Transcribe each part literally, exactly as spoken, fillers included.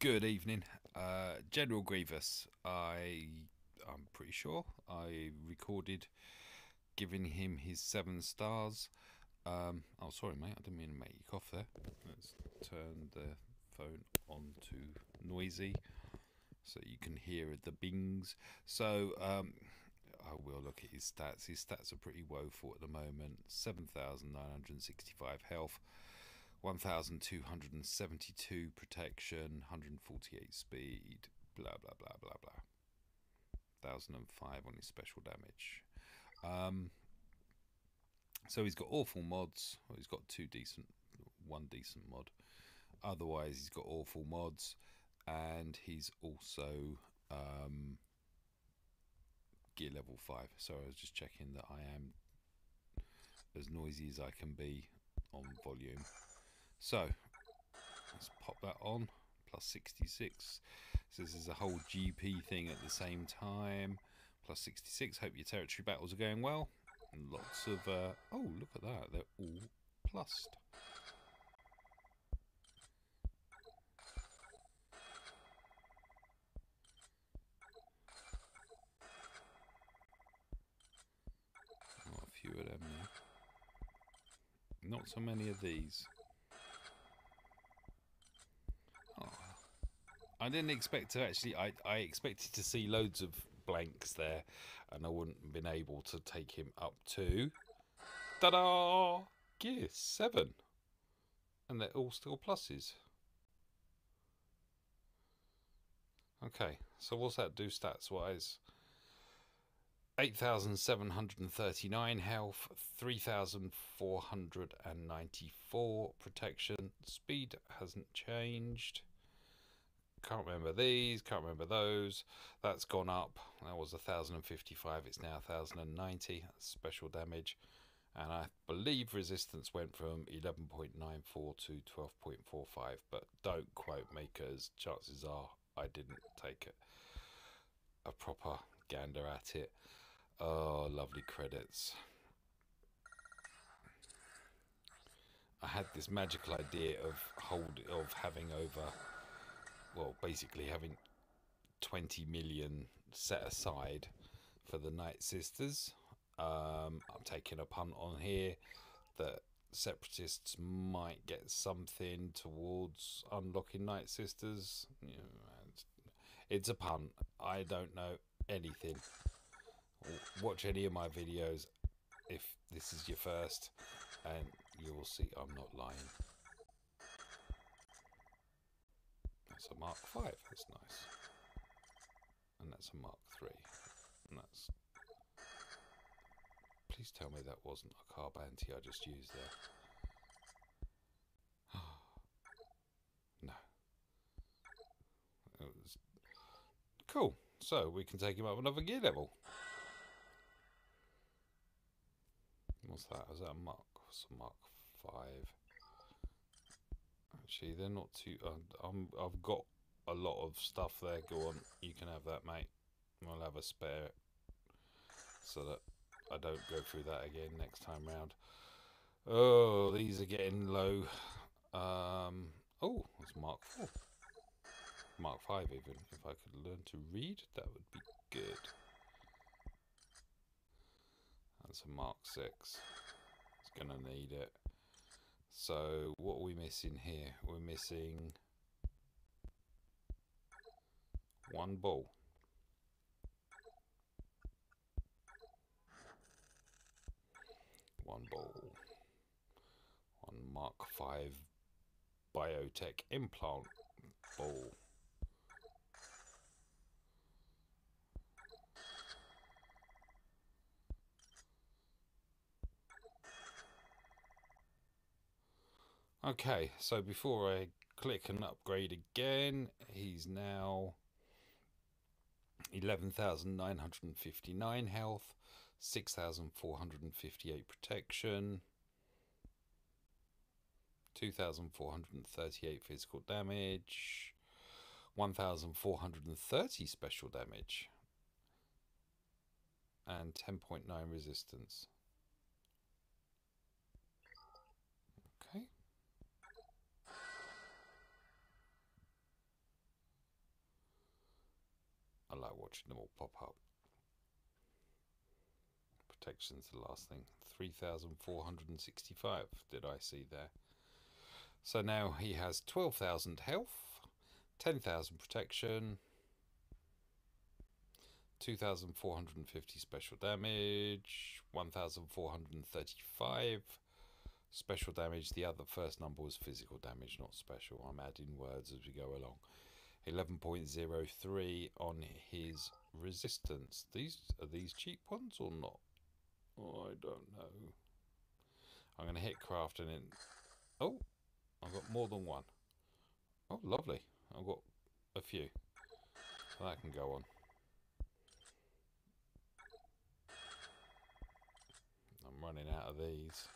Good evening, uh, General Grievous. I, I'm pretty sure I recorded giving him his seven stars. Um, oh, sorry, mate. I didn't mean to make you cough there. Let's turn the phone on to noisy so you can hear the bings. So um, I will look at his stats. His stats are pretty woeful at the moment. seven thousand nine hundred sixty-five health. one thousand two hundred seventy-two protection, one hundred forty-eight speed, blah, blah, blah, blah, blah. one thousand five on his special damage. Um, so he's got awful mods. Well, he's got two decent, one decent mod. Otherwise, he's got awful mods. And he's also um, gear level five. So I was just checking that I am as noisy as I can be on volume. So let's pop that on, plus sixty-six. So this is a whole G P thing at the same time, plus sixty-six. Hope your territory battles are going well. And lots of, uh, oh, look at that, they're all plussed. Not a few of them there. Not so many of these. I didn't expect to actually, I, I expected to see loads of blanks there and I wouldn't have been able to take him up to, ta-da, gear seven. And they're all still pluses. Okay, so what's that do stats wise? eight thousand seven hundred thirty-nine health, three thousand four hundred ninety-four protection, speed hasn't changed. Can't remember these, can't remember those. That's gone up. That was one thousand fifty-five, it's now one thousand ninety. That's special damage. And I believe resistance went from eleven point nine four to twelve point four five, but don't quote me because chances are I didn't take a, a proper gander at it. Oh, lovely credits. I had this magical idea of hold of having over... well, basically having twenty million set aside for the Night Sisters. Um, I'm taking a punt on here that Separatists might get something towards unlocking Night Sisters. You know, it's, it's a punt. I don't know anything. Watch any of my videos if this is your first, and you will see I'm not lying. That's a Mark five, that's nice. And that's a Mark three. And that's... please tell me that wasn't a carb anti I just used there. No. It was... cool. So we can take him up another gear level. What's that? Is that a Mark? What's a Mark five? Actually, they're not too... Uh, I'm, I've got a lot of stuff there. Go on, you can have that, mate. I'll have a spare so that I don't go through that again next time round. Oh, these are getting low. Um, oh, it's Mark four. Mark five, even. If I could learn to read, that would be good. That's a Mark six. It's going to need it. So what are we missing here? We're missing one ball. One ball. One Mark five biotech implant ball. Okay, so before I click and upgrade again, he's now eleven thousand nine hundred fifty-nine health, six thousand four hundred fifty-eight protection, two thousand four hundred thirty-eight physical damage, one thousand four hundred thirty special damage, and ten point nine resistance. Okay. by watching them all pop up. Protection's the last thing. three thousand four hundred sixty-five did I see there. So now he has twelve thousand health, ten thousand protection, two thousand four hundred fifty special damage, one thousand four hundred thirty-five special damage. The other first number was physical damage, not special. I'm adding words as we go along. eleven point zero three on his resistance. These are these cheap ones or not? Oh, I don't know. I'm going to hit craft and then... Oh, I've got more than one. Oh, lovely. I've got a few. So that can go on. I'm running out of these.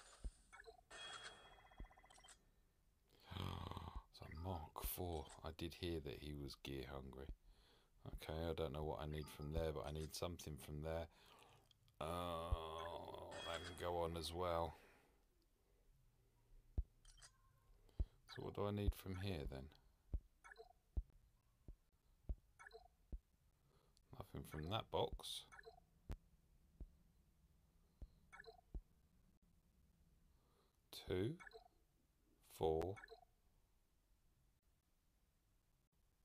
So Mark four. I did hear that he was gear hungry. Okay, I don't know what I need from there, but I need something from there. Oh, uh, that can go on as well. So what do I need from here then? Nothing from that box. Two, four,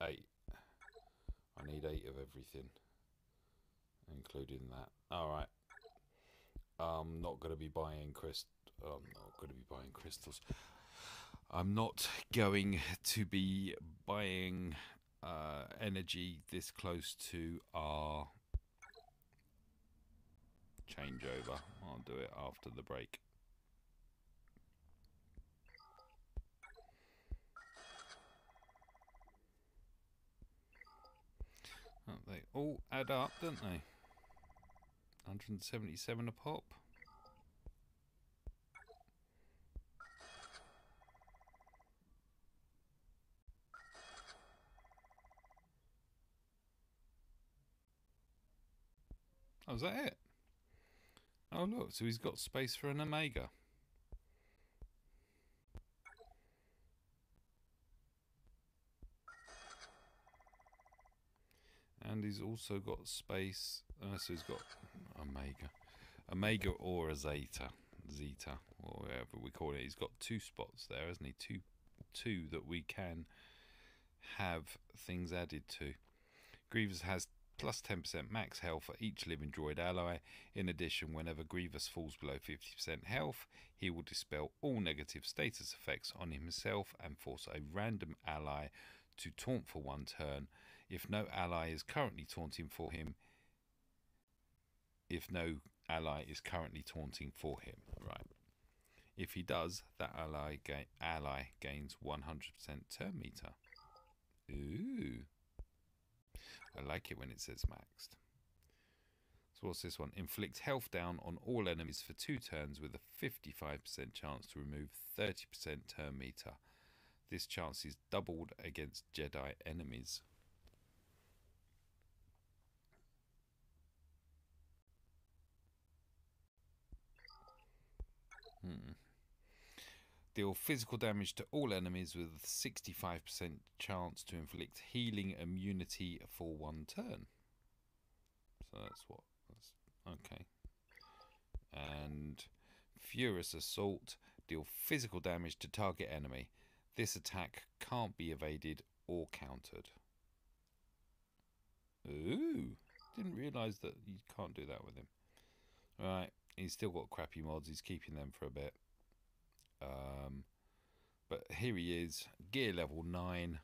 eight. I need eight of everything, including that. All right. I'm not going to be buying crystals. I'm not going to be buying crystals. I'm not going to be buying uh, energy this close to our changeover. I'll do it after the break. Oh, they all add up, don't they? one hundred seventy-seven a pop. Oh, is that it? Oh, look, so he's got space for an Omega. And he's also got space. Uh, so he's got Omega. Omega or a Zeta. Zeta, or whatever we call it. He's got two spots there, hasn't he? Two, two that we can have things added to. Grievous has plus ten percent max health for each living droid ally. In addition, whenever Grievous falls below fifty percent health, he will dispel all negative status effects on himself and force a random ally to taunt for one turn. If no ally is currently taunting for him, if no ally is currently taunting for him, right. If he does, that ally, ga ally gains one hundred percent turn meter. Ooh. I like it when it says maxed. So what's this one? Inflict health down on all enemies for two turns with a fifty-five percent chance to remove thirty percent turn meter. This chance is doubled against Jedi enemies. Hmm. Deal physical damage to all enemies with a sixty-five percent chance to inflict healing immunity for one turn. So that's what. That's, okay. And Furious Assault. Deal physical damage to target enemy. This attack can't be evaded or countered. Ooh. Didn't realise that you can't do that with him. Alright. He's still got crappy mods. He's keeping them for a bit. Um, but here he is, gear level nine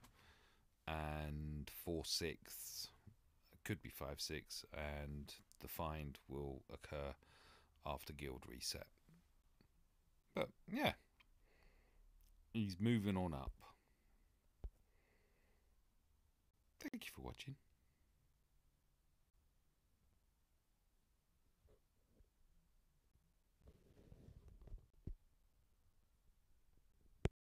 and four sixths, could be five six, and the find will occur after guild reset. But yeah, he's moving on up. Thank you for watching.